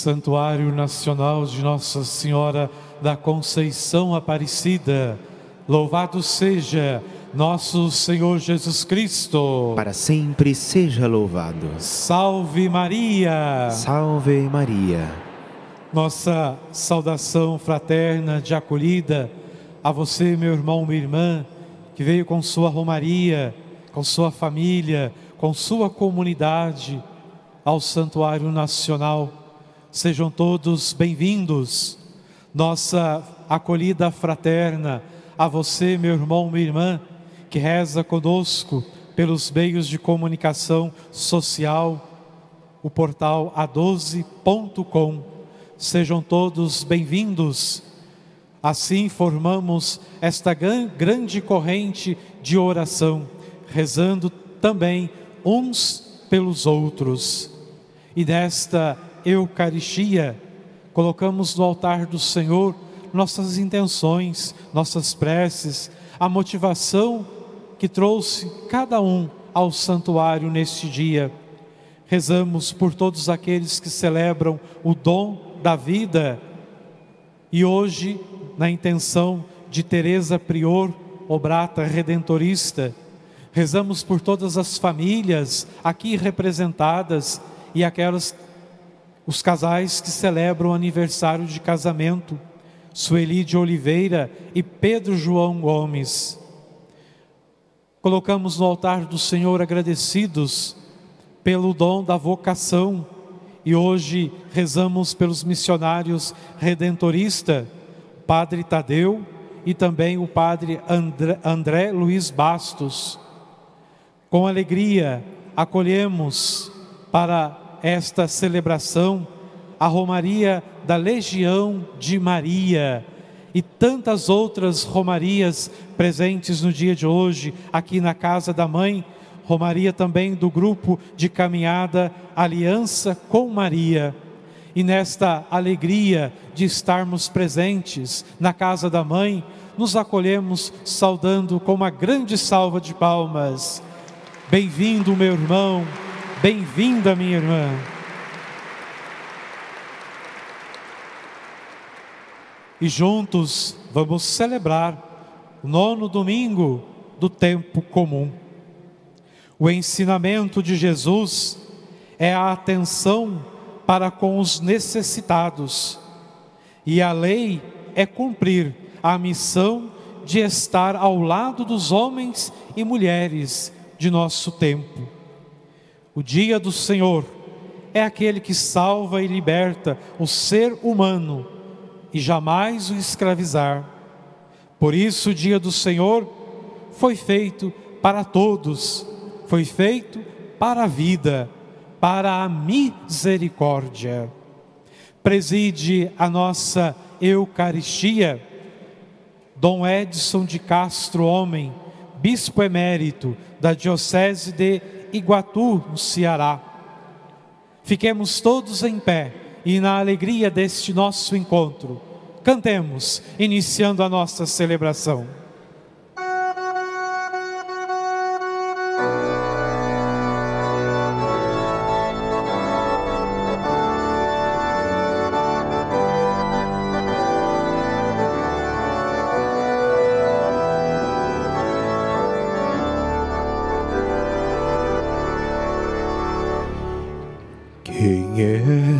Santuário Nacional de Nossa Senhora da Conceição Aparecida, louvado seja nosso Senhor Jesus Cristo. Para sempre seja louvado. Salve Maria. Salve Maria. Nossa saudação fraterna de acolhida a você, meu irmão, minha irmã, que veio com sua romaria, com sua família, com sua comunidade ao Santuário Nacional. Sejam todos bem-vindos. Nossa acolhida fraterna a você, meu irmão, minha irmã, que reza conosco pelos meios de comunicação social, o portal a12.com. Sejam todos bem-vindos. Assim formamos esta grande corrente de oração, rezando também uns pelos outros. E nesta Eucaristia, colocamos no altar do Senhor nossas intenções, nossas preces, a motivação que trouxe cada um ao santuário neste dia. Rezamos por todos aqueles que celebram o dom da vida e hoje, na intenção de Teresa Prior, obrata redentorista, rezamos por todas as famílias aqui representadas e aquelas, os casais que celebram aniversário de casamento, Sueli de Oliveira e Pedro João Gomes. Colocamos no altar do Senhor agradecidos pelo dom da vocação e hoje rezamos pelos missionários redentorista, Padre Tadeu e também o Padre André Luiz Bastos. Com alegria acolhemos para esta celebração a Romaria da Legião de Maria e tantas outras romarias presentes no dia de hoje aqui na Casa da Mãe, romaria também do grupo de caminhada Aliança com Maria. E nesta alegria de estarmos presentes na Casa da Mãe, nos acolhemos saudando com uma grande salva de palmas. Bem-vindo, meu irmão, bem-vinda, minha irmã. E juntos vamos celebrar o 9º domingo do tempo comum. O ensinamento de Jesus é a atenção para com os necessitados. E a lei é cumprir a missão de estar ao lado dos homens e mulheres de nosso tempo. O dia do Senhor é aquele que salva e liberta o ser humano e jamais o escravizar. Por isso o dia do Senhor foi feito para todos, foi feito para a vida, para a misericórdia. Preside a nossa Eucaristia Dom Edson de Castro Homem, Bispo Emérito da Diocese de Iguatu, no Ceará. Fiquemos todos em pé e na alegria deste nosso encontro, cantemos, iniciando a nossa celebração.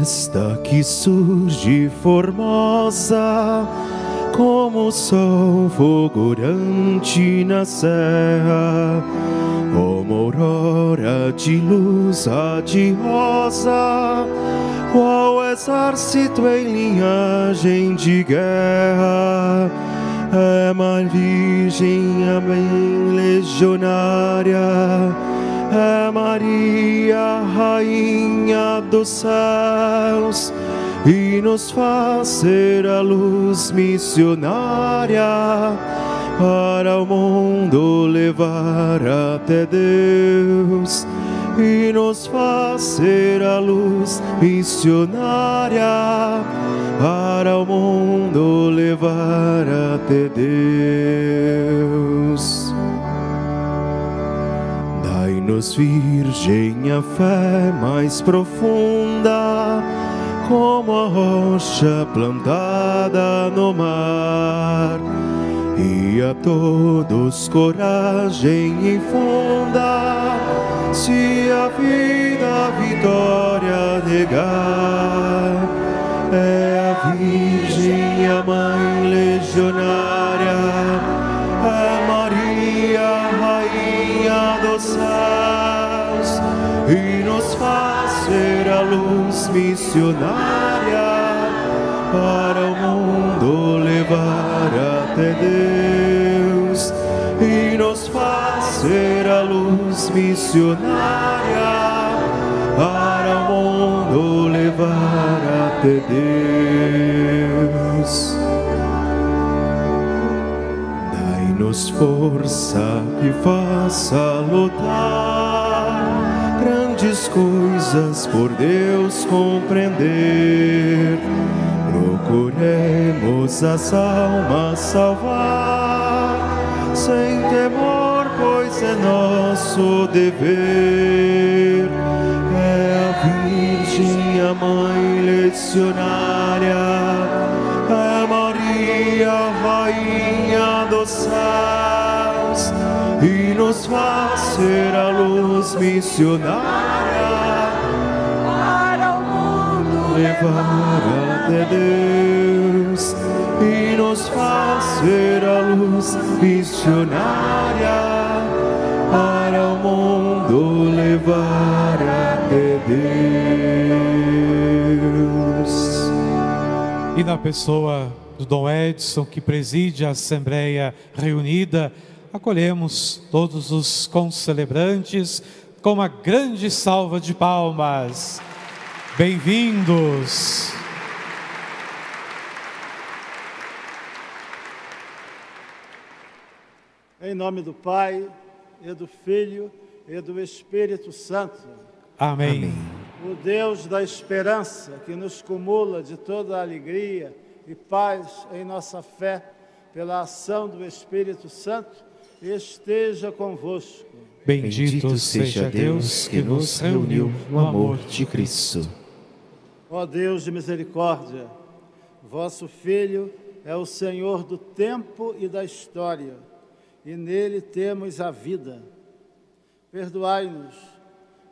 Esta que surge formosa, como o sol fulgurante na serra, como aurora de luz radiosa, qual exército em linhagem de guerra, é uma virgem bem legionária, é Maria, Rainha dos céus, e nos faz ser a luz missionária, para o mundo levar até Deus. E nos faz ser a luz missionária, para o mundo levar até Deus. Dai-nos, Virgem, a fé mais profunda, como a rocha plantada no mar, e a todos coragem infunda, se a vida a vitória negar. É a Virgem, a Mãe Legionária, é Maria, Rainha dos Céus, e nos faz ser a luz missionária, para o mundo levar até Deus, e nos faz ser a luz missionária, para o mundo levar até Deus. Dai-nos força que faça lutar grandes coisas por Deus compreender. Procuremos as almas salvar, sem temor, pois é nosso dever. É a Virgem, a Mãe Legionária, é Maria, Rainha dos Céus, e nos faz ser a luz missionária, para o mundo levar até Deus, e nos faz ser a luz missionária, para o mundo levar até Deus. E na pessoa do Dom Edson, que preside a Assembleia Reunida, acolhemos todos os concelebrantes com uma grande salva de palmas. Bem-vindos! Em nome do Pai, e do Filho, e do Espírito Santo. Amém. O Deus da esperança, que nos cumula de toda a alegria e paz em nossa fé, pela ação do Espírito Santo, esteja convosco. Bendito seja Deus que nos reuniu no amor de Cristo. Ó Deus de misericórdia, vosso Filho é o Senhor do tempo e da história, e nele temos a vida. Perdoai-nos,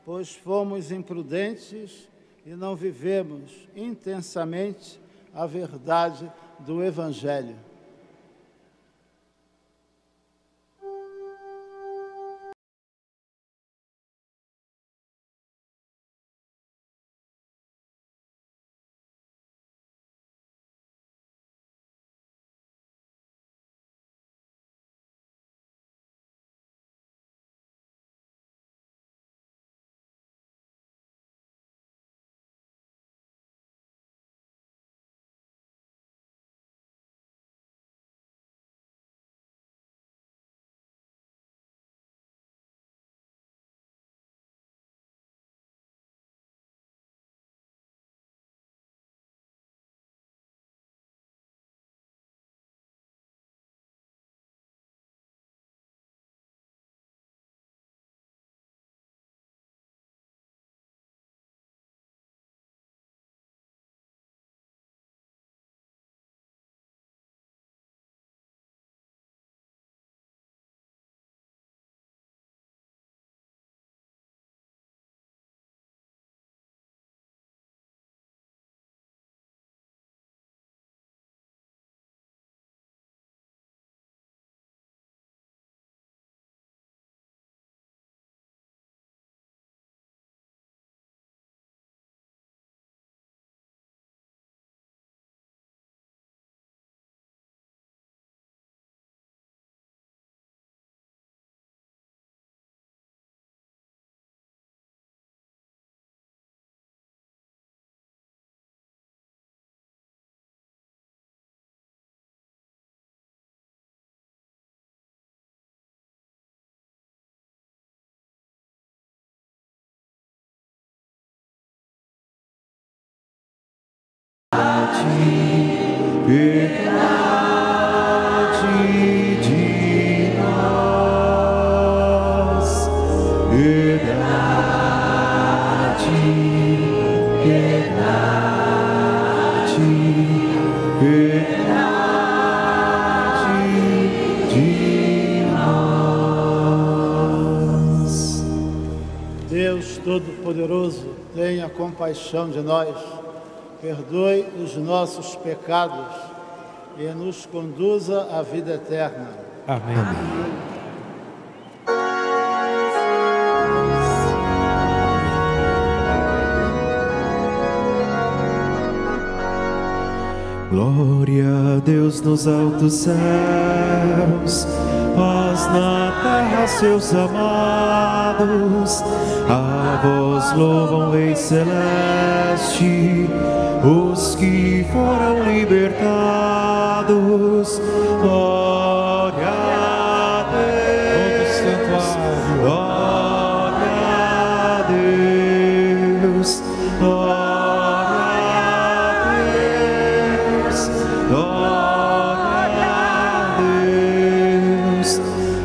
pois fomos imprudentes e não vivemos intensamente a verdade do Evangelho. Piedade de nós, piedade, piedade. piedade de nós. Deus Todo-Poderoso, tenha compaixão de nós, perdoe os nossos pecados e nos conduza à vida eterna. Amém. Amém. Glória a Deus nos altos céus, paz na terra seus amados. A vós louvam, Rei Celeste, os que foram libertados. Glória a Deus, glória a Deus, glória a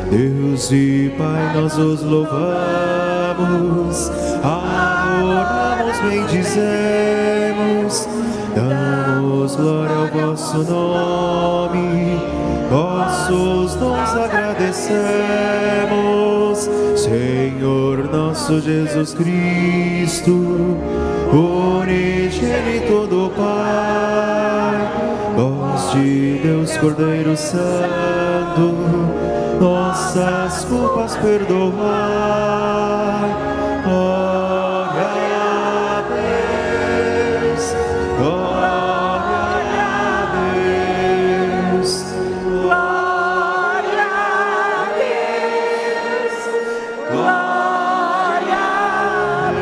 Deus. E Pai, nós os louvamos, adoramos, bendizemos, damos glória ao vosso nome, vossos dons agradecemos, Senhor nosso Jesus Cristo, unigênito do Pai, voz de Deus, Cordeiro Santo, nossas culpas perdoar. Glória a Deus, glória a Deus, glória a Deus, glória a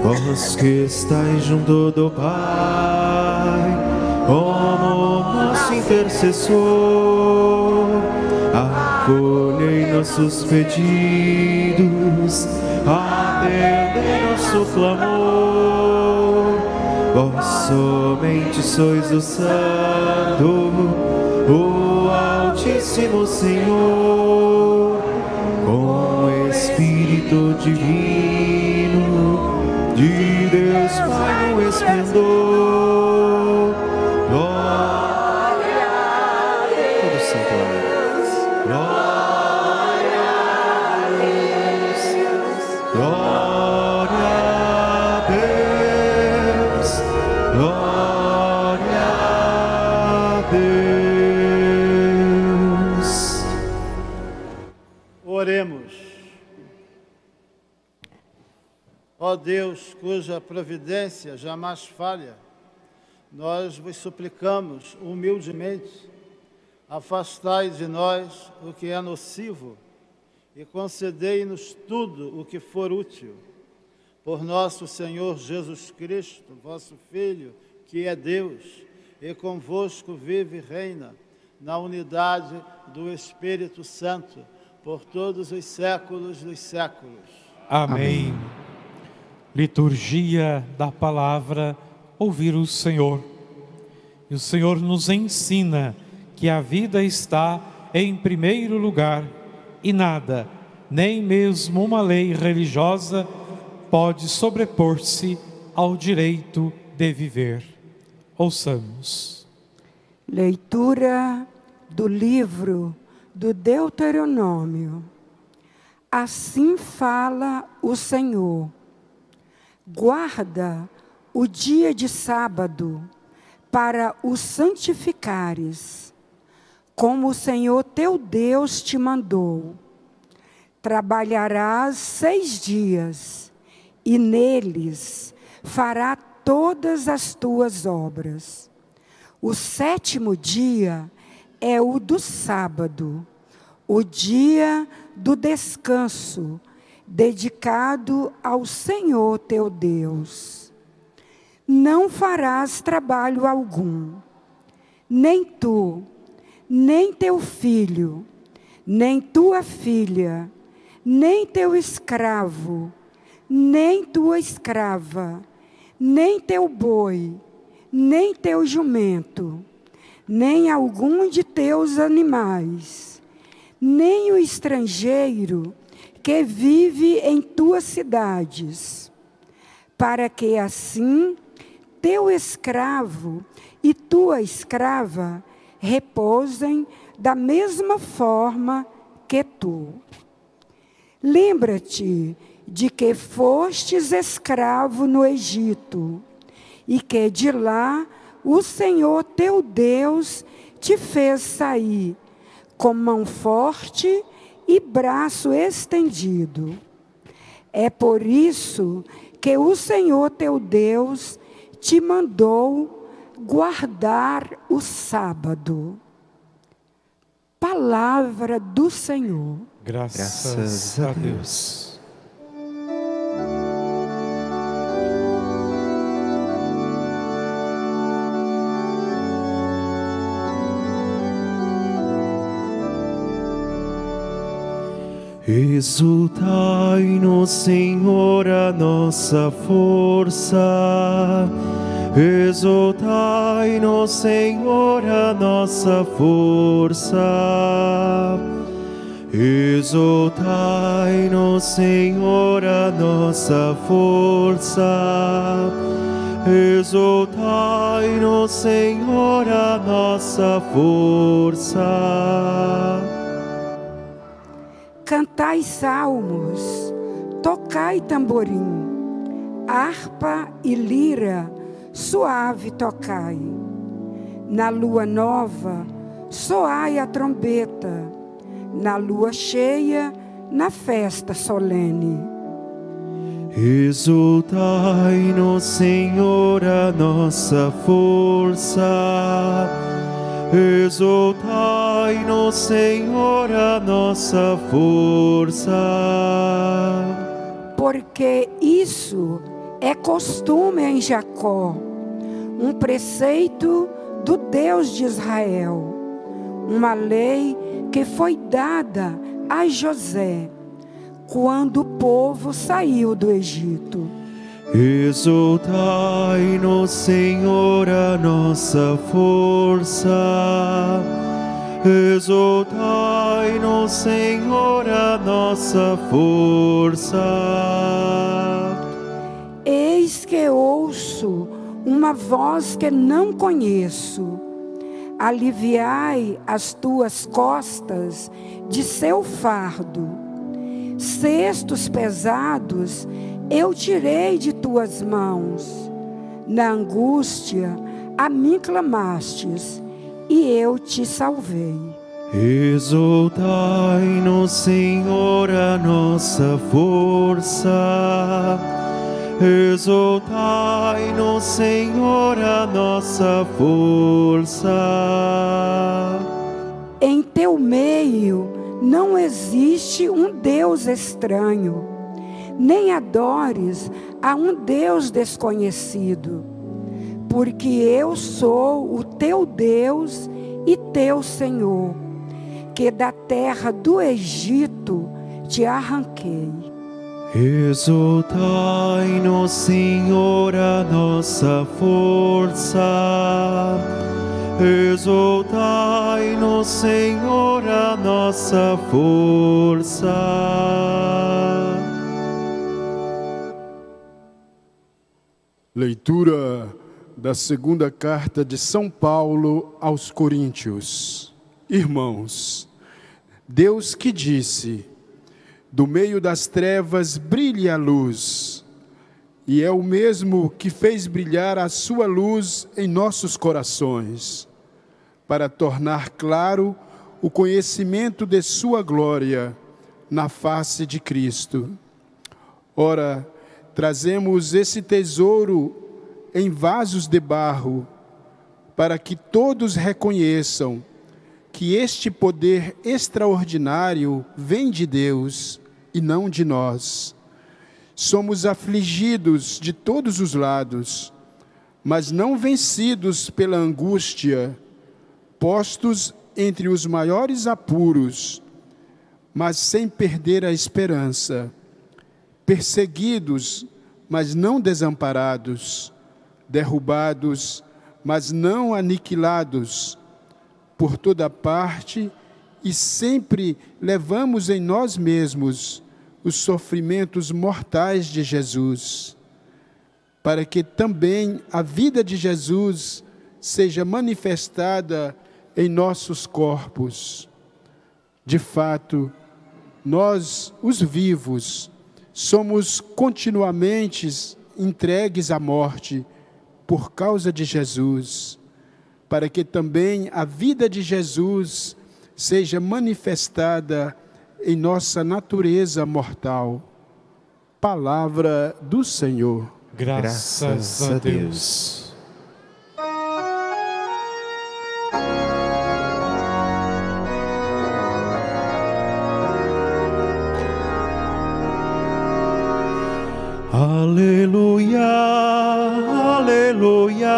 Deus. Vós que estáis junto do Pai, como nosso intercessor, acolhei nossos pedidos, atendei nosso clamor. Vós somente sois o Santo, o Altíssimo Senhor, com Espírito Divino, de Deus Pai no esplendor. Oremos. Ó Deus, cuja providência jamais falha, nós vos suplicamos humildemente, afastai de nós o que é nocivo e concedei-nos tudo o que for útil. Por nosso Senhor Jesus Cristo, vosso Filho, que é Deus, e convosco vive e reina, na unidade do Espírito Santo, por todos os séculos dos séculos. Amém. Amém. Liturgia da palavra, ouvir o Senhor. E o Senhor nos ensina que a vida está em primeiro lugar e nada, nem mesmo uma lei religiosa, pode sobrepor-se ao direito de viver. Ouçamos. Leitura do livro do Deuteronômio. Assim fala o Senhor: guarda o dia de sábado para o santificares, como o Senhor teu Deus te mandou. Trabalharás 6 dias e neles fará todas as tuas obras. O 7º dia é o do sábado, o dia do descanso, dedicado ao Senhor teu Deus. Não farás trabalho algum, nem tu, nem teu filho, nem tua filha, nem teu escravo, nem tua escrava, nem teu boi, nem teu jumento, nem algum de teus animais, nem o estrangeiro que vive em tuas cidades, para que assim teu escravo e tua escrava repousem da mesma forma que tu. Lembra-te de que fostes escravo no Egito, e que de lá o Senhor teu Deus te fez sair com mão forte e braço estendido. É por isso que o Senhor teu Deus te mandou guardar o sábado. Palavra do Senhor. Graças a Deus. Exultai-nos, Senhor, a nossa força. Exultai-nos, Senhor, a nossa força. Exultai-nos, Senhor, a nossa força. Exultai-nos, Senhor, a nossa força. Cantai salmos, tocai tamborim, harpa e lira suave tocai. Na lua nova soai a trombeta, na lua cheia, na festa solene. Exultai-nos, Senhor, a nossa força. Exultai-nos, Senhor, a nossa força. Porque isso é costume em Jacó, um preceito do Deus de Israel, uma lei que foi dada a José, quando o povo saiu do Egito. Exultai-nos, Senhor, a nossa força. Exultai-nos, Senhor, a nossa força. Eis que ouço uma voz que não conheço. Aliviai as tuas costas de seu fardo. Cestos pesados eu tirei de tuas mãos. Na angústia a mim clamastes, e eu te salvei. Exultai-nos, Senhor, a nossa força. Exultai-nos, Senhor, a nossa força. Em teu meio não existe um Deus estranho, nem adores a um Deus desconhecido, porque eu sou o teu Deus e teu Senhor, que da terra do Egito te arranquei. Exultai-nos, Senhor, a nossa força. Exultai-nos, Senhor, a nossa força. Leitura da segunda carta de São Paulo aos Coríntios. Irmãos, Deus que disse: do meio das trevas brilhe a luz, e é o mesmo que fez brilhar a sua luz em nossos corações, para tornar claro o conhecimento de sua glória na face de Cristo. Ora, trazemos esse tesouro em vasos de barro, para que todos reconheçam que este poder extraordinário vem de Deus e não de nós. Somos afligidos de todos os lados, mas não vencidos pela angústia, postos entre os maiores apuros, mas sem perder a esperança. Perseguidos, mas não desamparados, derrubados, mas não aniquilados, por toda parte e sempre levamos em nós mesmos os sofrimentos mortais de Jesus, para que também a vida de Jesus seja manifestada em nossos corpos. De fato, nós, os vivos, somos continuamente entregues à morte por causa de Jesus, para que também a vida de Jesus seja manifestada em nossa natureza mortal. Palavra do Senhor. Graças a Deus. Aleluia, aleluia,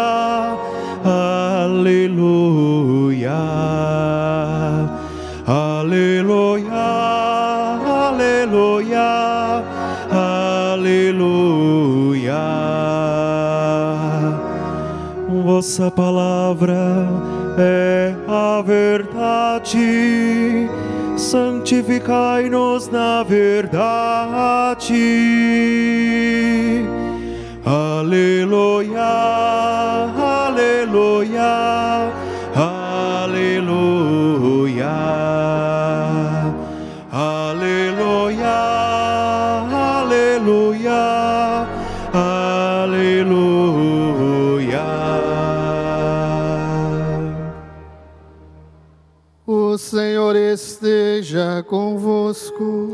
aleluia, aleluia, aleluia, aleluia. Vossa palavra é a verdade, santificai-nos na verdade. Aleluia, aleluia, aleluia, aleluia, aleluia, aleluia. O Senhor esteja convosco.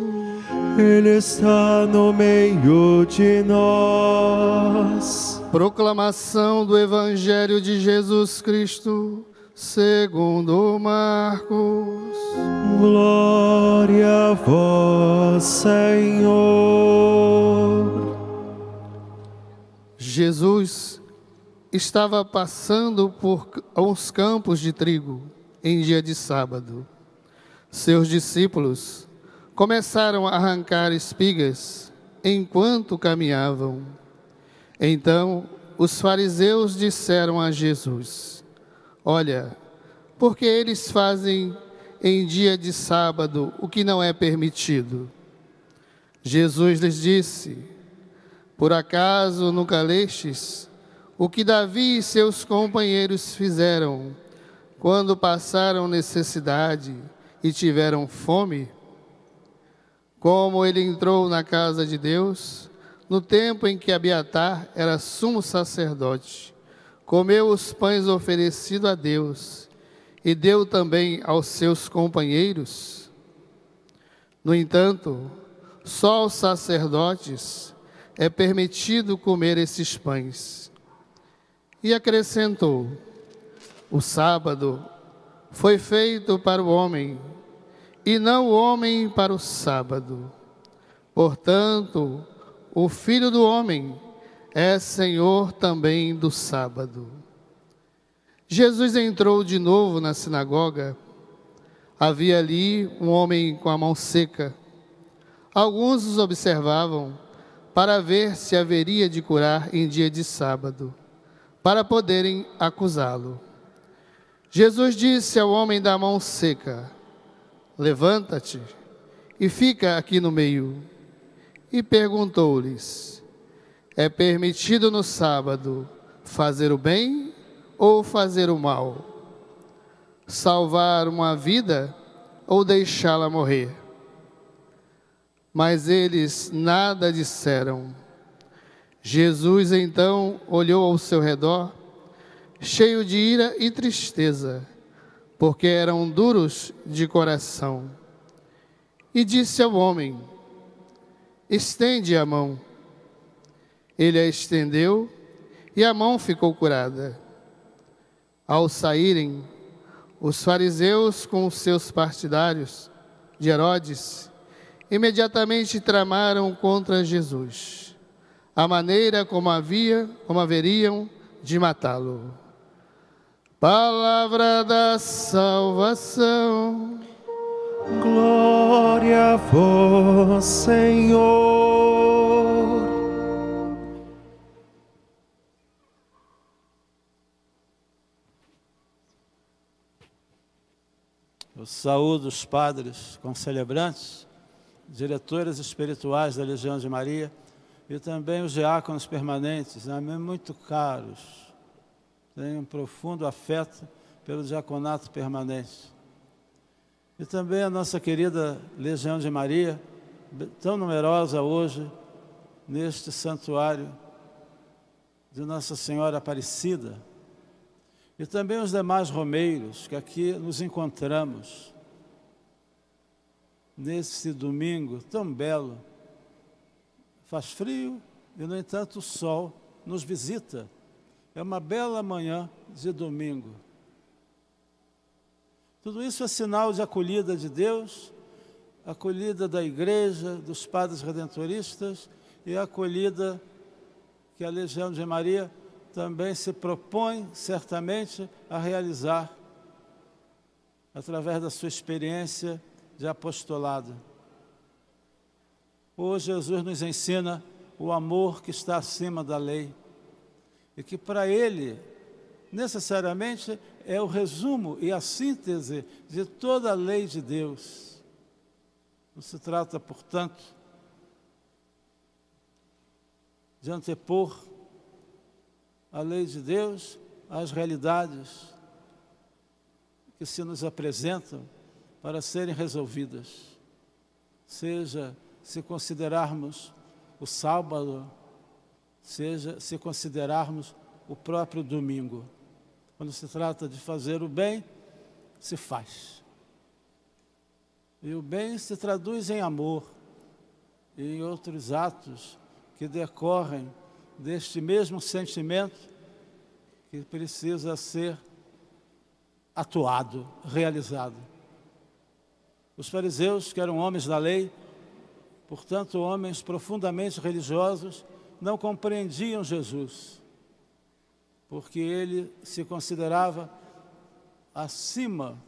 Ele está no meio de nós. Proclamação do Evangelho de Jesus Cristo, segundo Marcos. Glória a vós, Senhor. Jesus estava passando por uns campos de trigo em dia de sábado. Seus discípulos começaram a arrancar espigas enquanto caminhavam. Então os fariseus disseram a Jesus: olha, porque eles fazem em dia de sábado o que não é permitido? Jesus lhes disse: por acaso nunca lestes o que Davi e seus companheiros fizeram quando passaram necessidade e tiveram fome? Como ele entrou na casa de Deus, no tempo em que Abiatar era sumo sacerdote, comeu os pães oferecidos a Deus e deu também aos seus companheiros. No entanto, só aos sacerdotes é permitido comer esses pães. E acrescentou: o sábado foi feito para o homem, e não o homem para o sábado. Portanto, o Filho do Homem é Senhor também do sábado. Jesus entrou de novo na sinagoga. Havia ali um homem com a mão seca. Alguns os observavam para ver se haveria de curar em dia de sábado, para poderem acusá-lo. Jesus disse ao homem da mão seca: levanta-te e fica aqui no meio. E perguntou-lhes: é permitido no sábado fazer o bem ou fazer o mal? Salvar uma vida ou deixá-la morrer? Mas eles nada disseram. Jesus então olhou ao seu redor, cheio de ira e tristeza, porque eram duros de coração, e disse ao homem: estende a mão. Ele a estendeu, e a mão ficou curada. Ao saírem, os fariseus com os seus partidários de Herodes imediatamente tramaram contra Jesus a maneira como haveriam de matá-lo. Palavra da salvação. Glória a vós, Senhor. Eu saúdo os padres concelebrantes, diretores espirituais da Legião de Maria, e também os diáconos permanentes, a mim muito caros. Tenho um profundo afeto pelo diaconato permanente. E também a nossa querida Legião de Maria, tão numerosa hoje, neste santuário de Nossa Senhora Aparecida. E também os demais romeiros que aqui nos encontramos, nesse domingo tão belo. Faz frio e, no entanto, o sol nos visita. É uma bela manhã de domingo. Tudo isso é sinal de acolhida de Deus, acolhida da Igreja, dos padres redentoristas e a acolhida que a Legião de Maria também se propõe, certamente, a realizar através da sua experiência de apostolado. Hoje Jesus nos ensina o amor que está acima da lei e que para ele necessariamente é o resumo e a síntese de toda a lei de Deus. Não se trata, portanto, de antepor a lei de Deus às realidades que se nos apresentam para serem resolvidas, seja se considerarmos o sábado, seja se considerarmos o próprio domingo. Quando se trata de fazer o bem, se faz. E o bem se traduz em amor e em outros atos que decorrem deste mesmo sentimento que precisa ser atuado, realizado. Os fariseus, que eram homens da lei, portanto, homens profundamente religiosos, não compreendiam Jesus, porque ele se considerava acima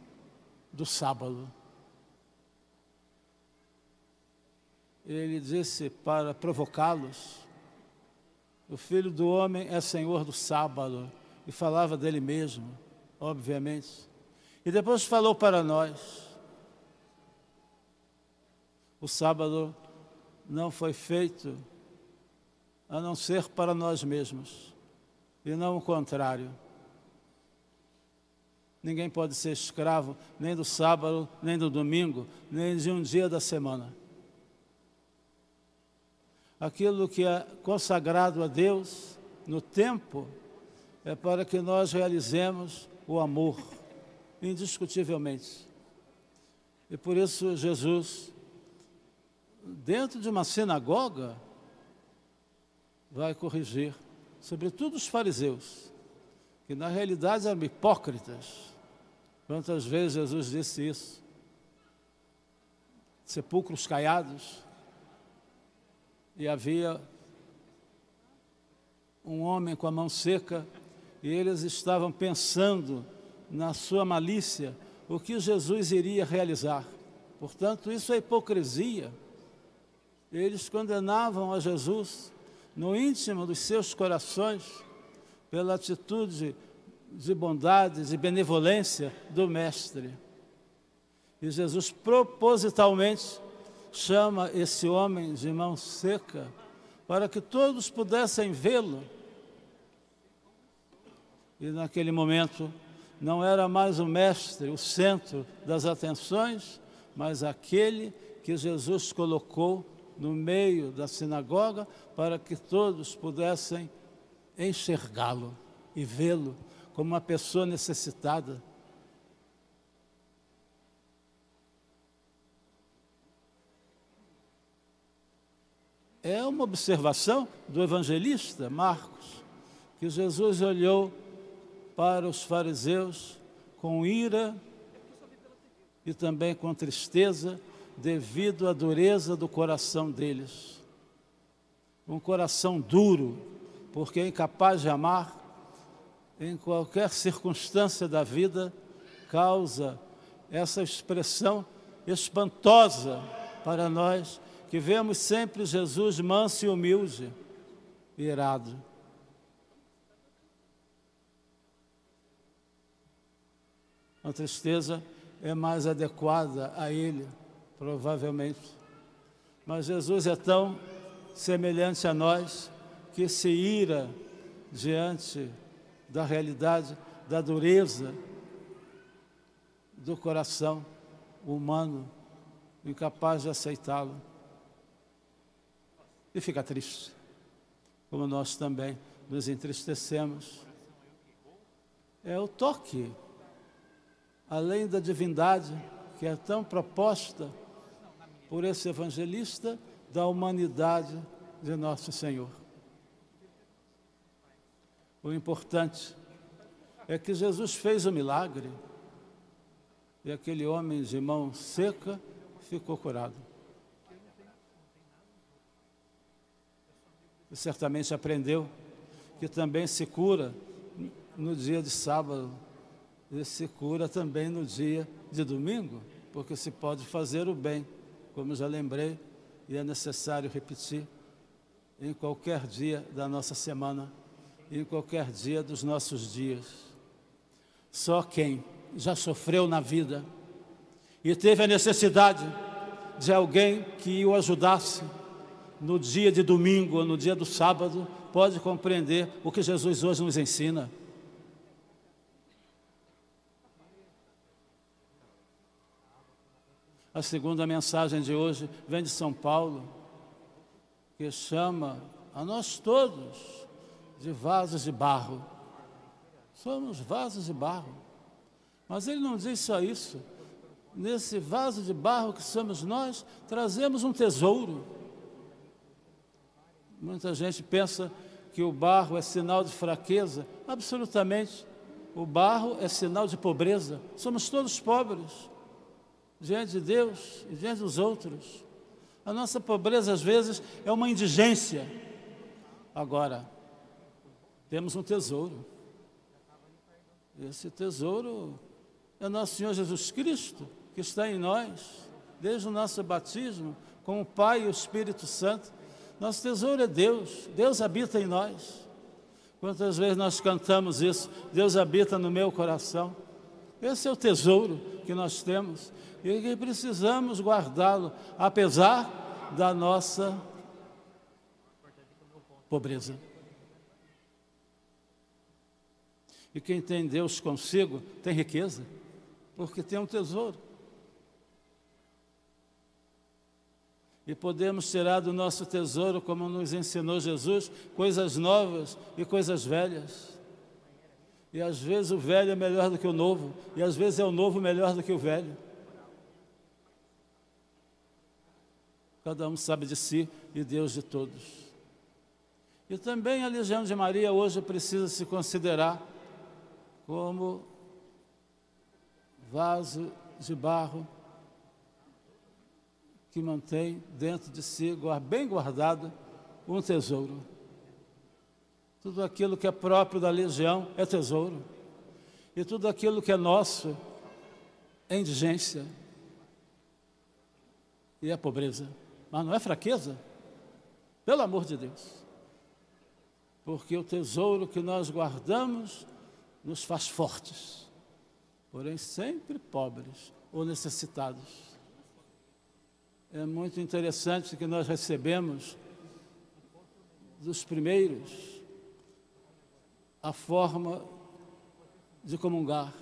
do sábado. Ele disse para provocá-los: o Filho do Homem é Senhor do sábado, e falava dele mesmo, obviamente. E depois falou para nós: o sábado não foi feito a não ser para nós mesmos, e não o contrário. Ninguém pode ser escravo nem do sábado, nem do domingo, nem de um dia da semana. Aquilo que é consagrado a Deus no tempo é para que nós realizemos o amor, indiscutivelmente. E por isso Jesus, dentro de uma sinagoga, vai corrigir, sobretudo os fariseus, que na realidade eram hipócritas. Quantas vezes Jesus disse isso? Sepulcros caiados. E havia um homem com a mão seca, e eles estavam pensando na sua malícia o que Jesus iria realizar. Portanto, isso é hipocrisia. Eles condenavam a Jesus no íntimo dos seus corações pela atitude de bondade, de benevolência do Mestre. E Jesus propositalmente chama esse homem de mão seca para que todos pudessem vê-lo. E naquele momento não era mais o Mestre o centro das atenções, mas aquele que Jesus colocou no meio da sinagoga, para que todos pudessem enxergá-lo e vê-lo como uma pessoa necessitada. É uma observação do evangelista Marcos, que Jesus olhou para os fariseus com ira e também com tristeza, devido à dureza do coração deles. Um coração duro, porque é incapaz de amar, em qualquer circunstância da vida, causa essa expressão espantosa para nós, que vemos sempre Jesus manso e humilde, irado. A tristeza é mais adequada a ele, provavelmente. Mas Jesus é tão semelhante a nós, que se ira diante da realidade, da dureza do coração humano, incapaz de aceitá-lo, e fica triste, como nós também nos entristecemos. É o toque, além da divindade, que é tão proposta por esse evangelista, da humanidade de Nosso Senhor. O importante é que Jesus fez o milagre e aquele homem de mão seca ficou curado. E certamente aprendeu que também se cura no dia de sábado e se cura também no dia de domingo, porque se pode fazer o bem, como já lembrei, e é necessário repetir em qualquer dia da nossa semana, em qualquer dia dos nossos dias. Só quem já sofreu na vida e teve a necessidade de alguém que o ajudasse no dia de domingo ou no dia do sábado, pode compreender o que Jesus hoje nos ensina. A segunda mensagem de hoje vem de São Paulo, que chama a nós todos de vasos de barro. Somos vasos de barro. Mas ele não diz só isso. Nesse vaso de barro que somos nós, trazemos um tesouro. Muita gente pensa que o barro é sinal de fraqueza. Absolutamente. O barro é sinal de pobreza. Somos todos pobres, diante de Deus e diante dos outros. A nossa pobreza, às vezes, é uma indigência. Agora, temos um tesouro. Esse tesouro é Nosso Senhor Jesus Cristo, que está em nós, desde o nosso batismo, com o Pai e o Espírito Santo. Nosso tesouro é Deus. Deus habita em nós. Quantas vezes nós cantamos isso? Deus habita no meu coração. Esse é o tesouro que nós temos e que precisamos guardá-lo, apesar da nossa pobreza. E quem tem Deus consigo tem riqueza, porque tem um tesouro. E podemos tirar do nosso tesouro, como nos ensinou Jesus, coisas novas e coisas velhas. E às vezes o velho é melhor do que o novo, e às vezes é o novo melhor do que o velho. Cada um sabe de si e Deus de todos. E também a Legião de Maria hoje precisa se considerar como vaso de barro que mantém dentro de si, bem guardado, um tesouro. Tudo aquilo que é próprio da legião é tesouro. E tudo aquilo que é nosso é indigência. E é pobreza. Mas não é fraqueza? Pelo amor de Deus. Porque o tesouro que nós guardamos nos faz fortes. Porém, sempre pobres ou necessitados. É muito interessante que nós recebemos dos primeiros a forma de comungar,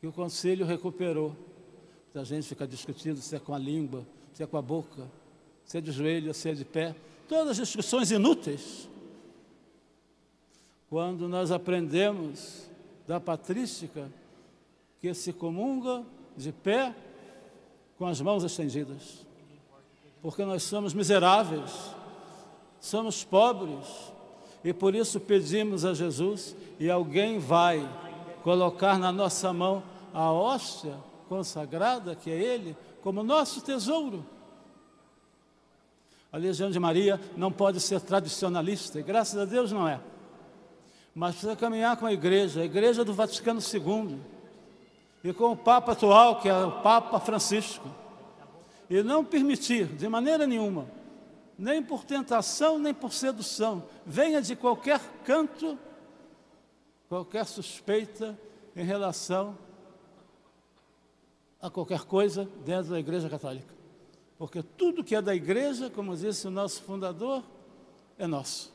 que o Conselho recuperou. A gente fica discutindo se é com a língua, se é com a boca, se é de joelho, se é de pé. Todas as discussões inúteis. Quando nós aprendemos da patrística que se comunga de pé com as mãos estendidas. Porque nós somos miseráveis, somos pobres, e por isso pedimos a Jesus, e alguém vai colocar na nossa mão a hóstia consagrada, que é Ele, como nosso tesouro. A Legião de Maria não pode ser tradicionalista, e graças a Deus não é. Mas precisa caminhar com a Igreja do Vaticano II, e com o Papa atual, que é o Papa Francisco, e não permitir, de maneira nenhuma, nem por tentação, nem por sedução, venha de qualquer canto, qualquer suspeita em relação a qualquer coisa dentro da Igreja Católica. Porque tudo que é da igreja, como disse o nosso fundador, é nosso.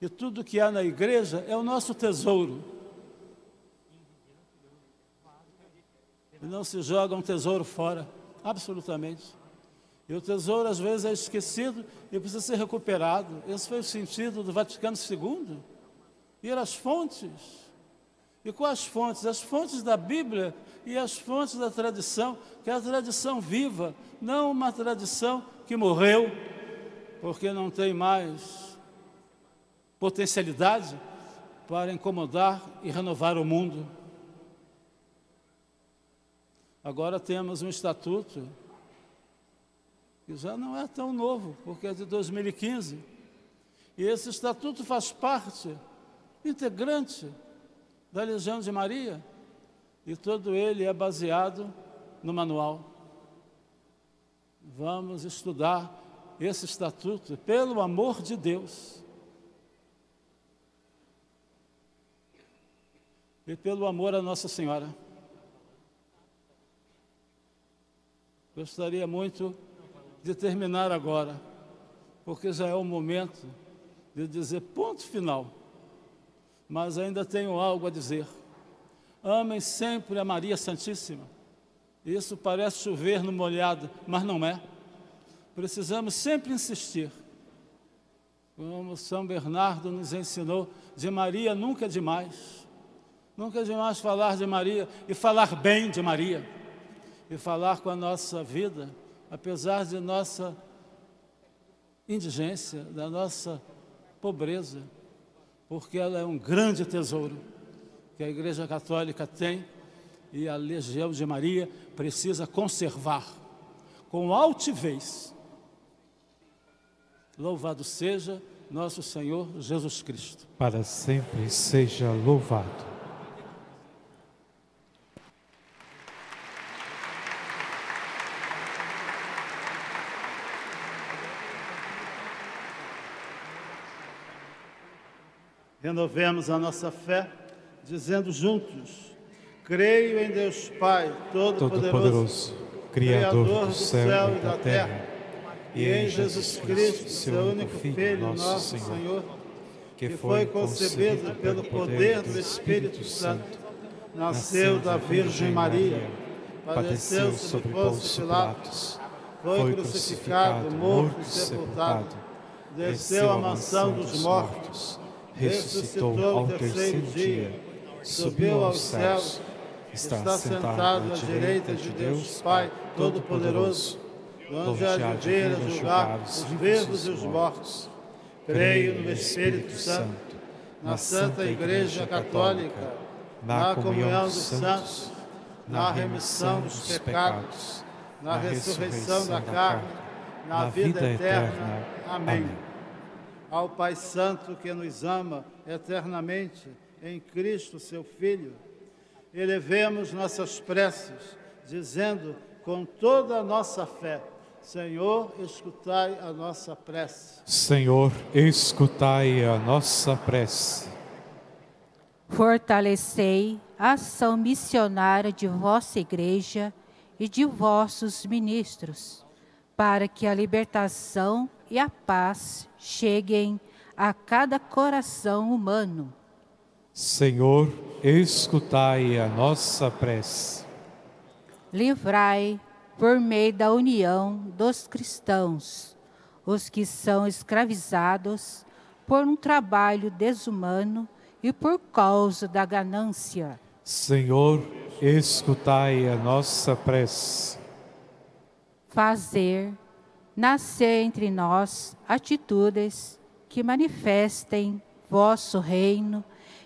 E tudo que há na igreja é o nosso tesouro. E não se joga um tesouro fora, absolutamente. E o tesouro, às vezes, é esquecido e precisa ser recuperado. Esse foi o sentido do Vaticano II. Ir às fontes. E quais fontes? As fontes da Bíblia e as fontes da tradição, que é a tradição viva, não uma tradição que morreu, porque não tem mais potencialidade para incomodar e renovar o mundo. Agora temos um estatuto que já não é tão novo, porque é de 2015. E esse estatuto faz parte integrante da Legião de Maria, e todo ele é baseado no manual. Vamos estudar esse estatuto, pelo amor de Deus. E pelo amor a Nossa Senhora. Gostaria muito de terminar agora, porque já é o momento de dizer ponto final. Mas ainda tenho algo a dizer. Amem sempre a Maria Santíssima. Isso parece chover no molhado, mas não é. Precisamos sempre insistir. Como São Bernardo nos ensinou, de Maria nunca é demais. Nunca é demais falar de Maria e falar bem de Maria. E falar com a nossa vida, apesar de nossa indigência, da nossa pobreza. Porque ela é um grande tesouro que a Igreja Católica tem e a Legião de Maria precisa conservar com altivez. Louvado seja nosso Senhor Jesus Cristo. Para sempre seja louvado. Renovemos a nossa fé, dizendo juntos: creio em Deus Pai Todo-Poderoso, Criador do céu e da terra, e em Jesus Cristo, seu único Filho, nosso Senhor, que foi concebido pelo poder do Espírito Santo, nasceu da Virgem Maria, padeceu sob Pôncio Pilatos, foi crucificado, morto e sepultado, desceu à mansão dos mortos, ressuscitou ao terceiro dia, subiu aos céus, está sentado à direita de Deus Pai Todo-Poderoso, onde há de vir a julgar os vivos e os mortos. Creio no Espírito Santo, na Santa Igreja Católica, na comunhão dos santos, na remissão dos pecados, na ressurreição da carne, na vida eterna. Amém. Ao Pai Santo que nos ama eternamente, em Cristo, seu Filho, elevemos nossas preces, dizendo com toda a nossa fé: Senhor, escutai a nossa prece. Senhor, escutai a nossa prece. Fortalecei a ação missionária de vossa Igreja e de vossos ministros, para que a libertação e a paz cheguem a cada coração humano. Senhor, escutai a nossa prece. Livrai, por meio da união dos cristãos, os que são escravizados por um trabalho desumano e por causa da ganância. Senhor, escutai a nossa prece. Fazer nascer entre nós atitudes que manifestem vosso reino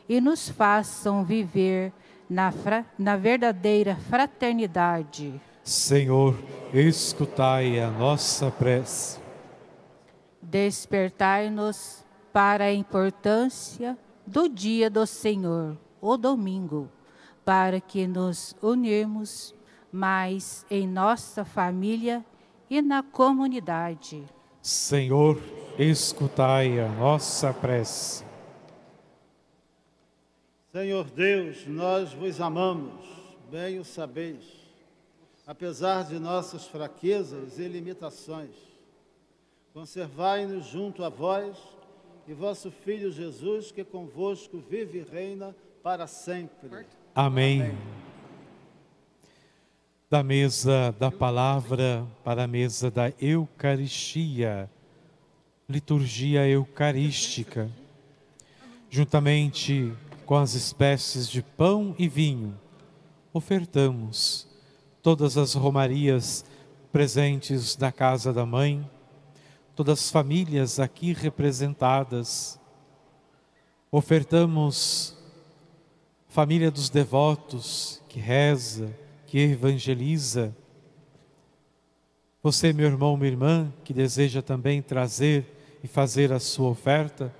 e nos façam viver na verdadeira fraternidade. Senhor, escutai a nossa prece. Despertai-nos para a importância do dia do Senhor, o domingo, para que nos unirmos mais em nossa família e na comunidade. Senhor, escutai a nossa prece. Senhor Deus, nós vos amamos, bem o sabeis. apesar de nossas fraquezas e limitações. Conservai-nos junto a vós e vosso Filho Jesus, que convosco vive e reina para sempre. Amém. Amém. Da mesa da palavra para a mesa da Eucaristia, liturgia eucarística, juntamente com as espécies de pão e vinho, ofertamos todas as romarias presentes na casa da mãe, todas as famílias aqui representadas, ofertamos família dos devotos que reza, que evangeliza. Você, meu irmão, minha irmã, que deseja também trazer e fazer a sua oferta,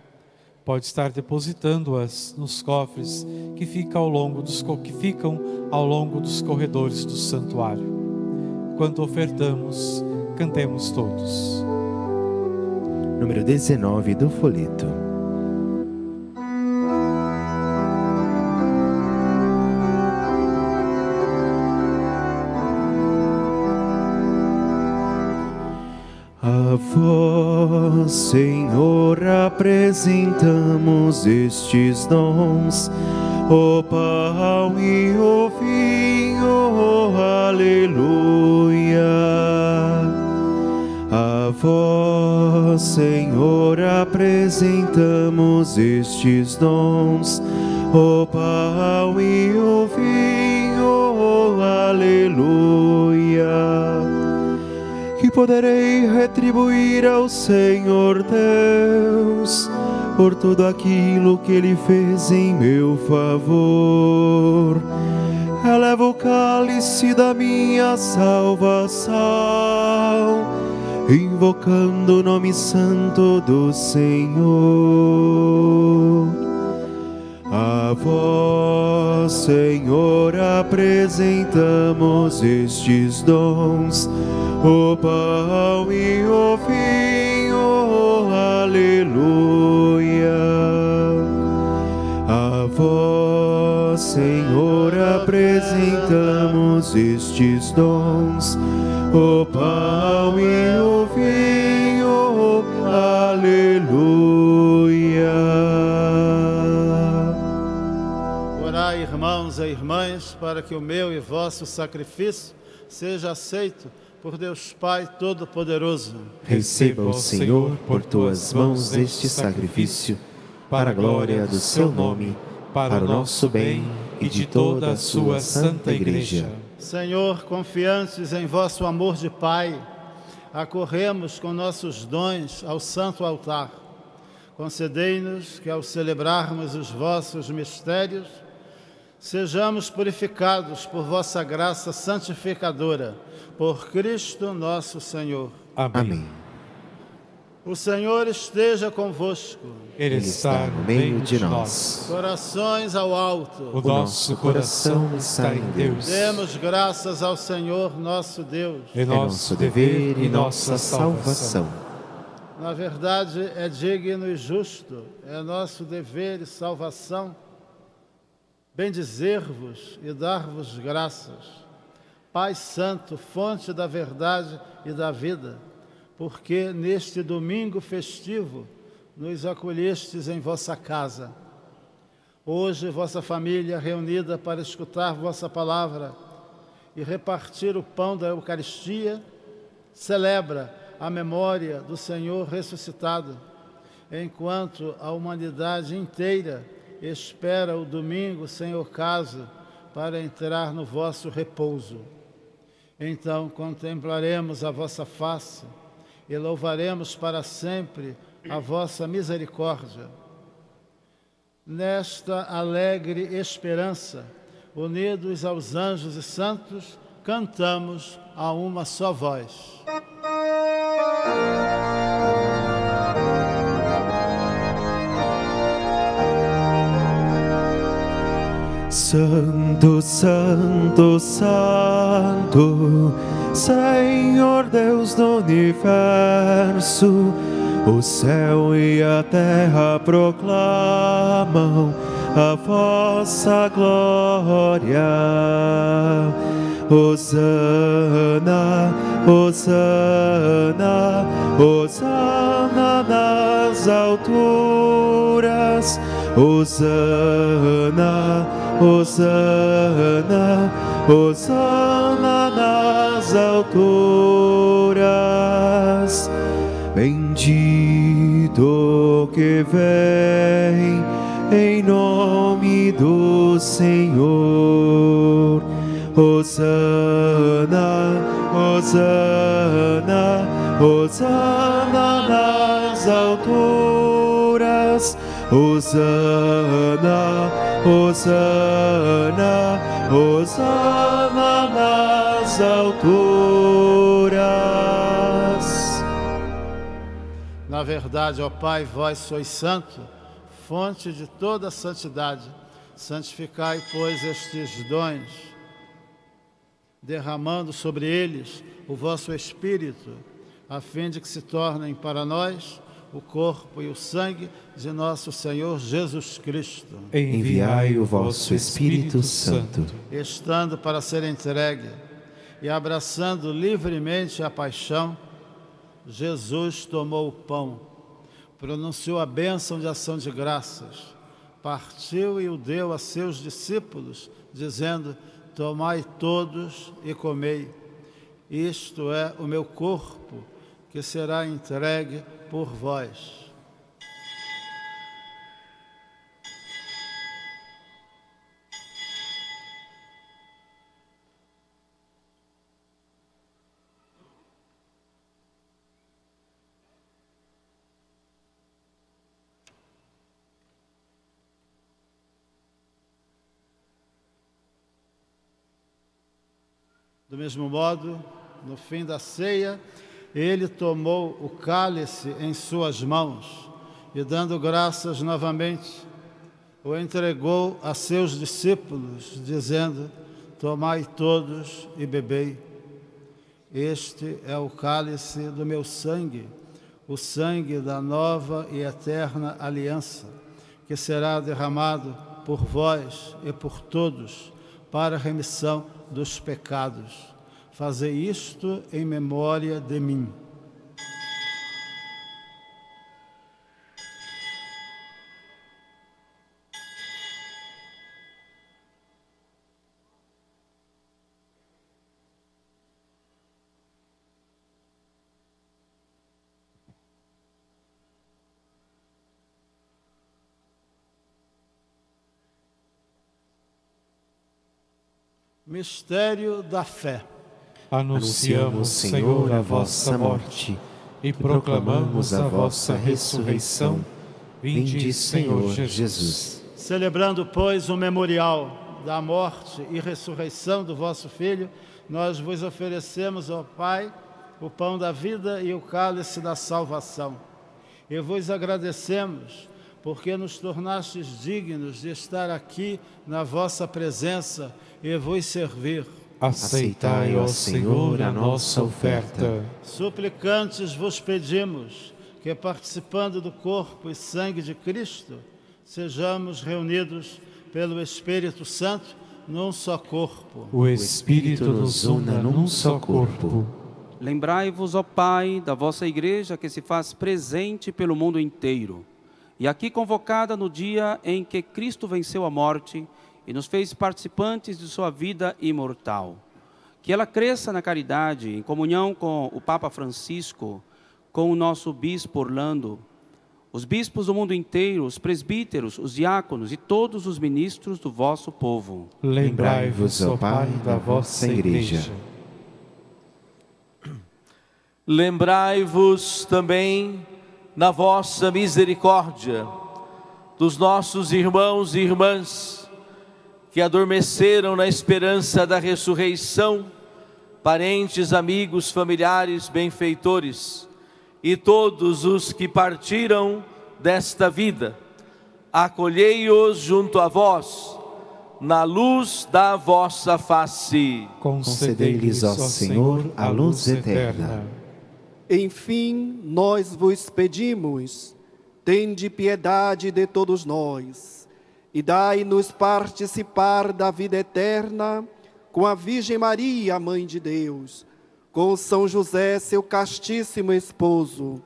pode estar depositando-as nos cofres que ficam ao longo dos corredores do santuário. Enquanto ofertamos, cantemos todos. Número 19 do folheto. A vós, Senhor, apresentamos estes dons, o pão e o vinho, aleluia. A vós, Senhor, apresentamos estes dons, o pão e o vinho, aleluia. Que poderei retribuir ao Senhor Deus por tudo aquilo que Ele fez em meu favor. Eleva o cálice da minha salvação, invocando o nome santo do Senhor. A vós, Senhor, apresentamos estes dons, o pão e o vinho, aleluia. A vós, Senhor, apresentamos estes dons, o pão e o vinho, aleluia. Orai, irmãos e irmãs, para que o meu e vosso sacrifício seja aceito por Deus Pai Todo-Poderoso. Receba, ó Senhor, por tuas mãos este sacrifício, para a glória do seu nome, para o nosso bem e de toda a sua santa Igreja. Senhor, confiantes em vosso amor de Pai, acorremos com nossos dons ao santo altar. Concedei-nos que, ao celebrarmos os vossos mistérios, sejamos purificados por vossa graça santificadora, por Cristo nosso Senhor. Amém. O Senhor esteja convosco. Ele está no meio de nós. Corações ao alto. O nosso coração está em Deus. Demos graças ao Senhor nosso Deus. É nosso dever e nossa salvação. Na verdade, é digno e justo, é nosso dever e salvação bendizer-vos e dar-vos graças, Pai Santo, fonte da verdade e da vida, porque neste domingo festivo nos acolhestes em vossa casa. Hoje, vossa família reunida para escutar vossa palavra e repartir o pão da Eucaristia, celebra a memória do Senhor ressuscitado, enquanto a humanidade inteira espera o domingo sem ocaso para entrar no vosso repouso. Então contemplaremos a vossa face e louvaremos para sempre a vossa misericórdia. Nesta alegre esperança, unidos aos anjos e santos, cantamos a uma só voz. Santo, Santo, Santo, Senhor Deus do Universo, o céu e a terra proclamam a vossa glória. Hosana, hosana, hosana nas alturas. Hosana, hosana, hosana nas alturas. Bendito que vem em nome do Senhor. Hosana, hosana, hosana nas alturas. Hosana, hosana, hosana nas alturas. Na verdade, ó Pai, vós sois santo, fonte de toda a santidade. Santificai, pois, estes dons, derramando sobre eles o vosso Espírito, a fim de que se tornem para nós o corpo e o sangue de nosso Senhor Jesus Cristo. Enviai o vosso Espírito Santo, estando para ser entregue e abraçando livremente a paixão, Jesus tomou o pão, pronunciou a bênção de ação de graças, partiu e o deu a seus discípulos, dizendo: tomai todos e comei, isto é o meu corpo, que será entregue por vós. Do mesmo modo, no fim da ceia, ele tomou o cálice em suas mãos e, dando graças novamente, o entregou a seus discípulos, dizendo: tomai todos e bebei. Este é o cálice do meu sangue, o sangue da nova e eterna aliança, que será derramado por vós e por todos para a remissão dos pecados. Fazei isto em memória de mim. Mistério da fé. Anunciamos, Senhor, a vossa morte e proclamamos a vossa ressurreição. Vinde, Senhor Jesus. Celebrando, pois, o memorial da morte e ressurreição do vosso Filho, nós vos oferecemos, ó Pai, o pão da vida e o cálice da salvação. E vos agradecemos, porque nos tornastes dignos de estar aqui na vossa presença e vos servir. Aceitai, ó Senhor, a nossa oferta. Suplicantes vos pedimos que, participando do corpo e sangue de Cristo, sejamos reunidos pelo Espírito Santo num só corpo. O Espírito nos una num só corpo. Lembrai-vos, ó Pai, da vossa Igreja, que se faz presente pelo mundo inteiro, e aqui convocada no dia em que Cristo venceu a morte e nos fez participantes de sua vida imortal. Que ela cresça na caridade, em comunhão com o Papa Francisco, com o nosso Bispo Orlando, os bispos do mundo inteiro, os presbíteros, os diáconos e todos os ministros do vosso povo. Lembrai-vos, ó Pai, da vossa Igreja. Lembrai-vos também, na vossa misericórdia, dos nossos irmãos e irmãs que adormeceram na esperança da ressurreição, parentes, amigos, familiares, benfeitores e todos os que partiram desta vida. Acolhei-os junto a vós, na luz da vossa face. Concedei-lhes, ó Senhor, a luz eterna. Enfim, nós vos pedimos, tende piedade de todos nós, e dai-nos participar da vida eterna com a Virgem Maria, Mãe de Deus, com São José, seu castíssimo esposo,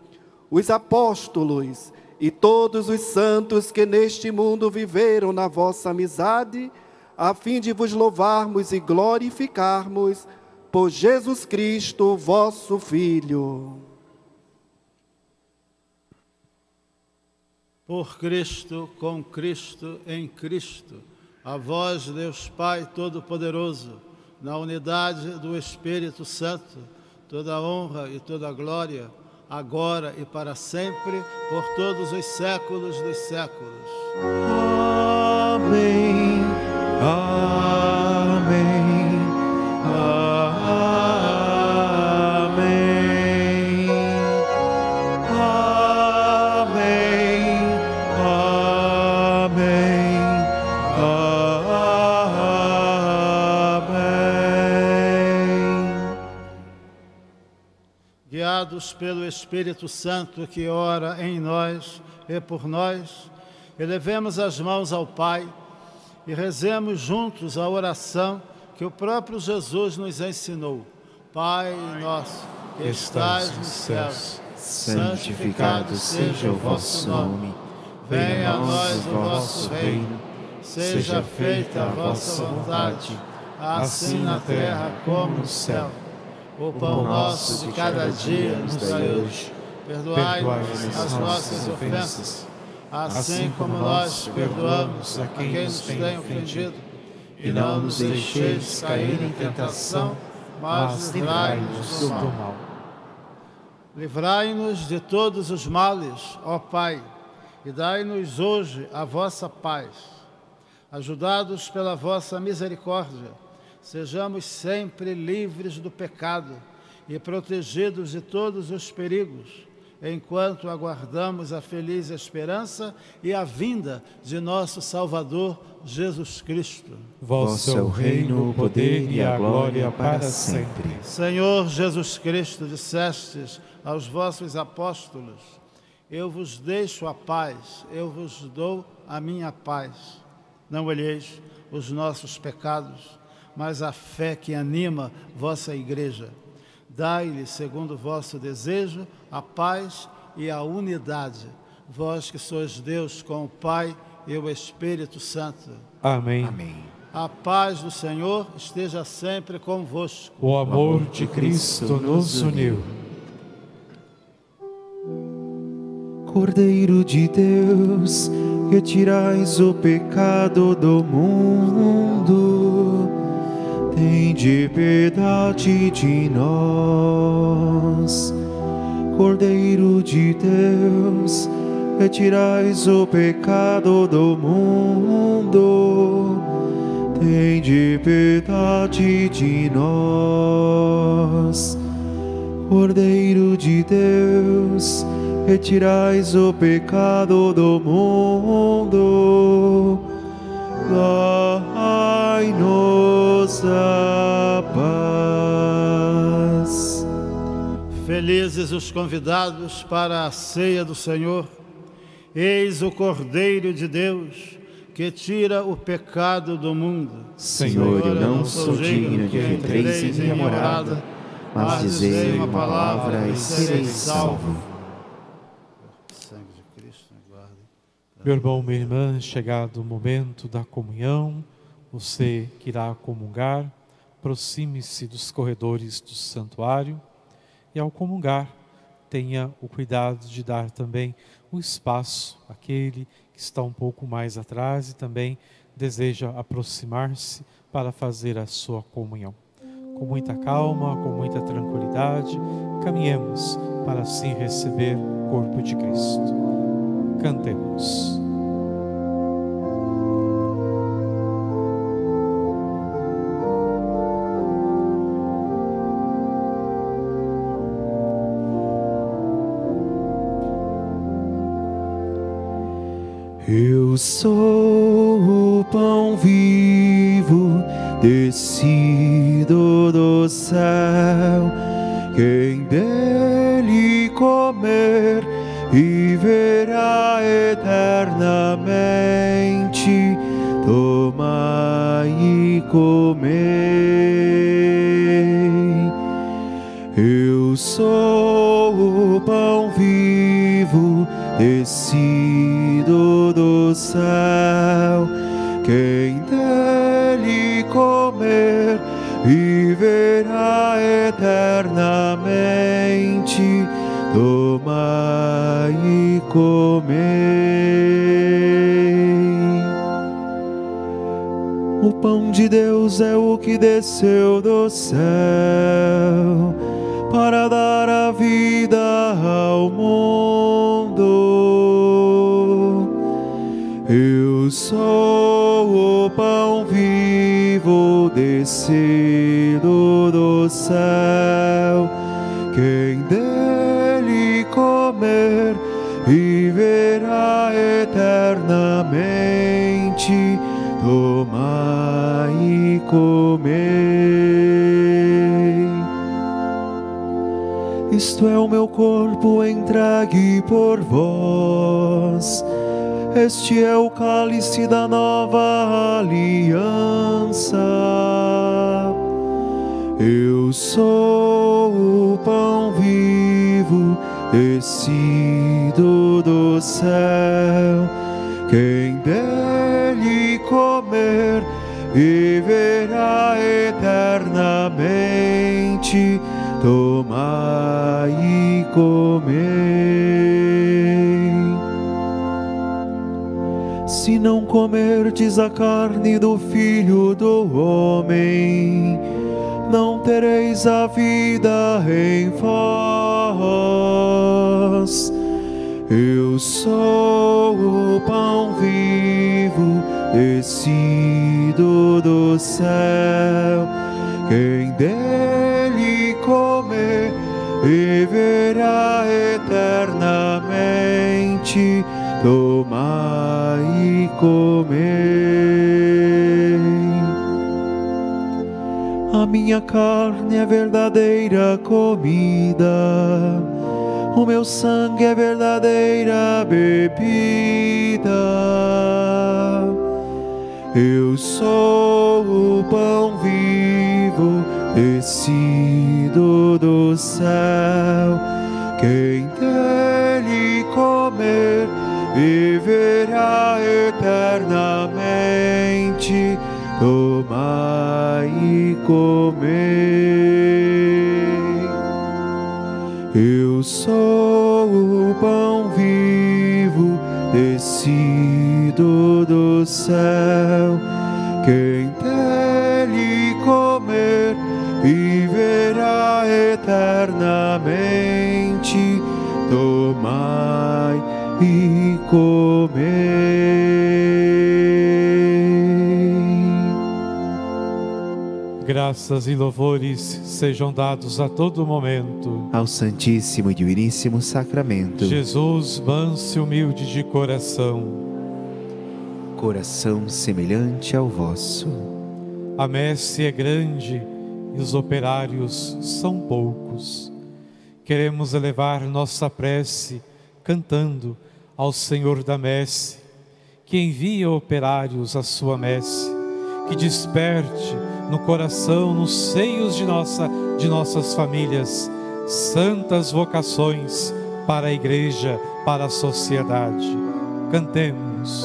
os apóstolos e todos os santos que neste mundo viveram na vossa amizade, a fim de vos louvarmos e glorificarmos por Jesus Cristo, vosso Filho. Por Cristo, com Cristo, em Cristo, a vós, Deus Pai Todo-Poderoso, na unidade do Espírito Santo, toda honra e toda glória, agora e para sempre, por todos os séculos dos séculos. Amém. Amém. Amém. Amém. Amém. Amém. Guiados pelo Espírito Santo que ora em nós e por nós, elevemos as mãos ao Pai e rezemos juntos a oração que o próprio Jesus nos ensinou. Pai nosso, que estais nos céus, santificado seja o vosso nome. Venha a nós o vosso reino. Seja feita a vossa vontade, assim na terra como no céu. O pão nosso de cada dia nos dai hoje. Perdoai-nos as nossas ofensas, assim como nós perdoamos a quem nos tem ofendido. E não nos deixeis cair em tentação, mas livrai-nos do mal. Livrai-nos de todos os males, ó Pai, e dai-nos hoje a vossa paz. Ajudados pela vossa misericórdia, sejamos sempre livres do pecado e protegidos de todos os perigos, enquanto aguardamos a feliz esperança e a vinda de nosso Salvador, Jesus Cristo. Vosso é o reino, o poder e a glória para sempre. Senhor Jesus Cristo, dissestes aos vossos apóstolos: eu vos deixo a paz, eu vos dou a minha paz. Não olheis os nossos pecados, mas a fé que anima vossa igreja. Dai-lhe, segundo o vosso desejo, a paz e a unidade. Vós que sois Deus com o Pai e o Espírito Santo. Amém. Amém. A paz do Senhor esteja sempre convosco. O amor de Cristo nos uniu. Cordeiro de Deus, que tirais o pecado do mundo, tende piedade de nós. Cordeiro de Deus, que tirais o pecado do mundo, tende piedade de nós. Cordeiro de Deus, que tirais o pecado do mundo, dai-nos a paz. Felizes os convidados para a ceia do Senhor. Eis o Cordeiro de Deus, que tira o pecado do mundo. Senhor, eu não sou digno de que entreis em minha morada, mas dizei uma palavra e sereis salvo. Sangue de Cristo, guarda. Meu irmão, minha irmã, chegado o momento da comunhão, você que irá comungar, aproxime-se dos corredores do santuário. E ao comungar, tenha o cuidado de dar também o espaço àquele que está um pouco mais atrás e também deseja aproximar-se para fazer a sua comunhão. Com muita calma, com muita tranquilidade, caminhemos para assim receber o corpo de Cristo. Cantemos. Eu sou o pão vivo descido do céu. Quem dele comer viverá eternamente. comei. Eu sou o pão vivo descido do céu. Quem dele comer viverá eternamente. Tomai e comei. O pão de Deus é o que desceu do céu para dar a vida ao mundo. Eu sou o pão vivo descido do céu. Quem dele comer viverá eternamente. Tomai e comei. Isto é o meu corpo entregue por vós. Este é o cálice da nova aliança. Eu sou o pão vivo descido do céu. Quem dele comer viverá eternamente. Tomai e comei. Se não comerdes a carne do Filho do Homem, não tereis a vida em vós. Eu sou o pão vivo descido do céu. Quem dele comer viverá eternamente. Tomai e comei. A minha carne é verdadeira comida. O meu sangue é verdadeira bebida. Eu sou o pão vivo descido do céu. Quem dele comer viverá eternamente. Tomai e comei. Eu sou o pão vivo descido do céu. Quem dele comer viverá eternamente. Tomai e comei. Graças e louvores sejam dados a todo momento ao Santíssimo e Diviníssimo Sacramento. Jesus, manso e humilde de coração, coração semelhante ao vosso. A messe é grande e os operários são poucos. Queremos elevar nossa prece cantando ao Senhor da messe, que envia operários à sua messe, que desperte no coração, nos seios de nossas famílias, santas vocações para a igreja, para a sociedade. Cantemos.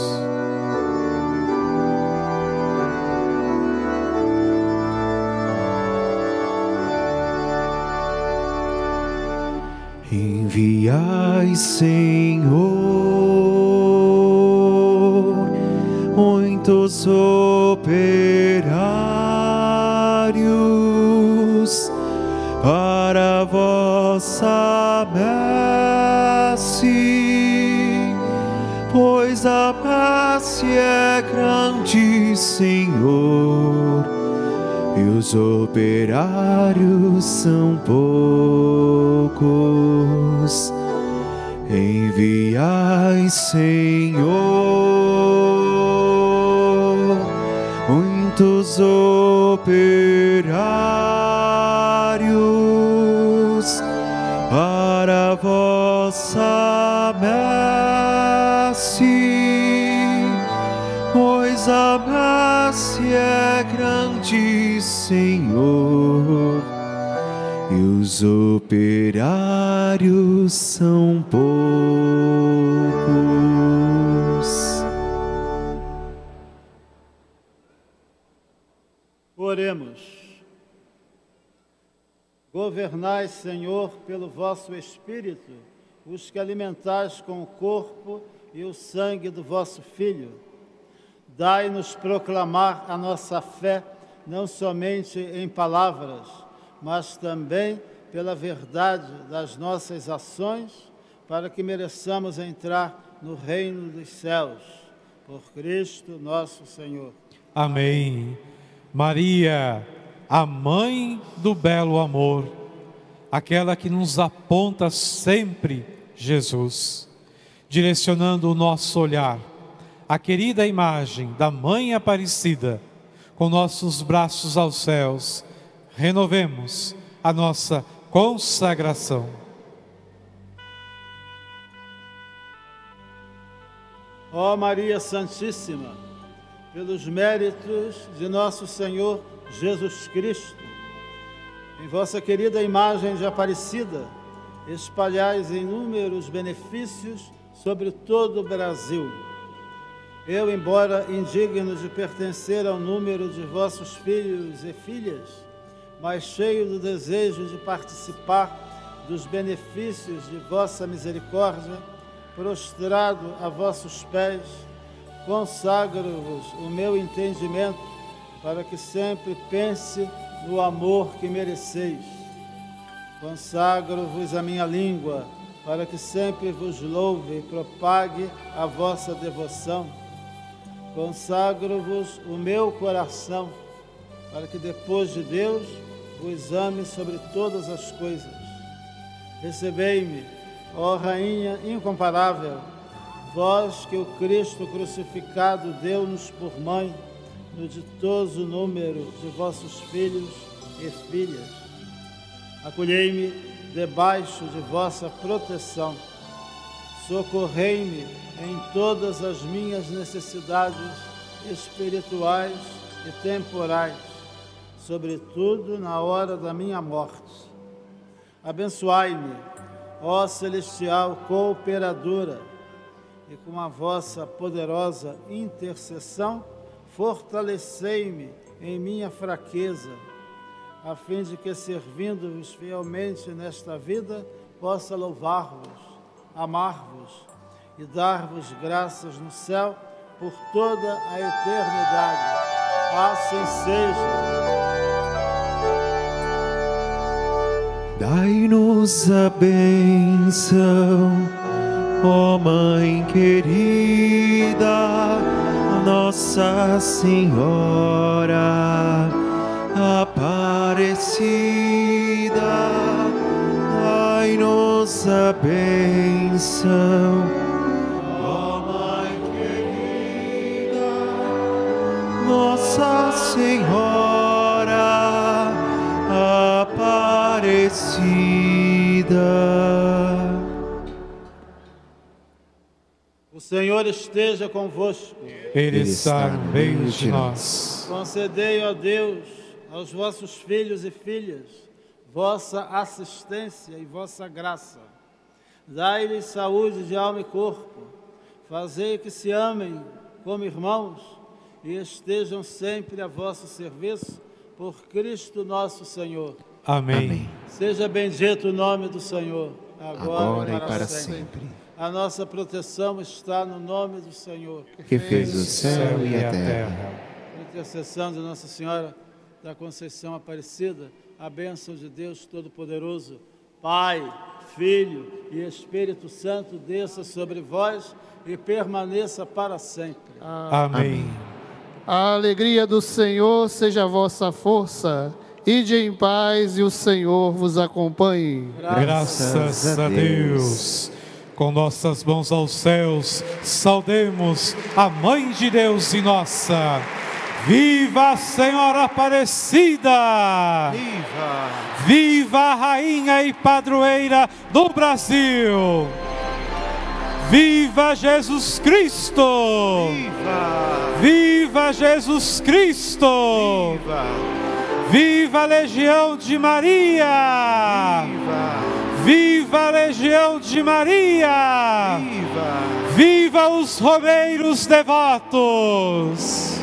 Enviai, Senhor, muitos operários para a vossa messe, pois a messe é grande, Senhor, e os operários são poucos. Enviai, Senhor, muitos operários para a vossa messe, pois a messe é grande, grande Senhor, e os operários são poucos. Oremos. Governai, Senhor, pelo vosso Espírito, os que alimentais com o corpo e o sangue do vosso Filho. Dai-nos proclamar a nossa fé, não somente em palavras, mas também pela verdade das nossas ações, para que mereçamos entrar no reino dos céus. Por Cristo nosso Senhor. Amém. Maria, a mãe do belo amor, aquela que nos aponta sempre Jesus, direcionando o nosso olhar à querida imagem da Mãe Aparecida, com nossos braços aos céus, renovemos a nossa consagração. Ó Maria Santíssima, pelos méritos de nosso Senhor Jesus Cristo, em vossa querida imagem de Aparecida, espalhais inúmeros benefícios sobre todo o Brasil. Eu, embora indigno de pertencer ao número de vossos filhos e filhas, mas cheio do desejo de participar dos benefícios de vossa misericórdia, prostrado a vossos pés, consagro-vos o meu entendimento, para que sempre pense no amor que mereceis. Consagro-vos a minha língua, para que sempre vos louve e propague a vossa devoção. Consagro-vos o meu coração, para que depois de Deus vos ame sobre todas as coisas. Recebei-me, ó Rainha incomparável, vós que o Cristo crucificado deu-nos por mãe, no ditoso número de vossos filhos e filhas. Acolhei-me debaixo de vossa proteção. Socorrei-me em todas as minhas necessidades espirituais e temporais, sobretudo na hora da minha morte. Abençoai-me, ó celestial cooperadora, e com a vossa poderosa intercessão, fortalecei-me em minha fraqueza, a fim de que, servindo-vos fielmente nesta vida, possa louvar-vos, amar-vos e dar-vos graças no céu por toda a eternidade. Assim seja. Dai-nos a bênção, ó Mãe querida, Nossa Senhora Aparecida, dai-nos a bênção, ó Mãe querida, Nossa Senhora Aparecida. O Senhor esteja convosco. Ele está no meio de nós. Concedei, ó Deus, aos vossos filhos e filhas, vossa assistência e vossa graça. Dai-lhes saúde de alma e corpo. Fazei que se amem como irmãos e estejam sempre a vosso serviço, por Cristo nosso Senhor. Amém. Amém. Seja bendito o nome do Senhor, agora e para sempre. A nossa proteção está no nome do Senhor, que fez o céu e a terra. Por intercessão de Nossa Senhora da Conceição Aparecida, a bênção de Deus Todo-Poderoso, Pai, Filho e Espírito Santo, desça sobre vós e permaneça para sempre. Amém. Amém. A alegria do Senhor seja a vossa força. Ide em paz e o Senhor vos acompanhe. Graças a Deus. Com nossas mãos aos céus, saudemos a Mãe de Deus e nossa. Viva a Senhora Aparecida! Viva! Viva a Rainha e Padroeira do Brasil! Viva Jesus Cristo! Viva! Viva Jesus Cristo! Viva! Viva a Legião de Maria! Viva! Viva a Legião de Maria! Viva! Viva os romeiros devotos!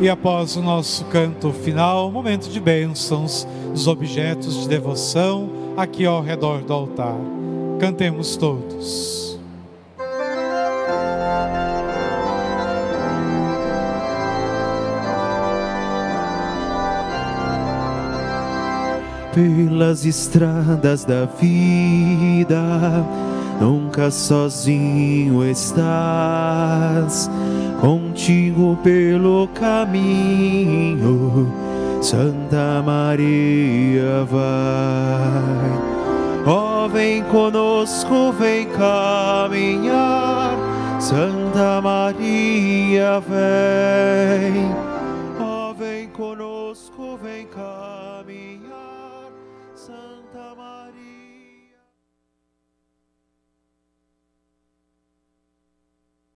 E após o nosso canto final, momento de bênçãos, os objetos de devoção aqui ao redor do altar. Cantemos todos. Pelas estradas da vida, nunca sozinho estás, contigo pelo caminho, Santa Maria vai. Ó, vem conosco, vem caminhar, Santa Maria vem. Ó, vem conosco, vem caminhar, Santa Maria.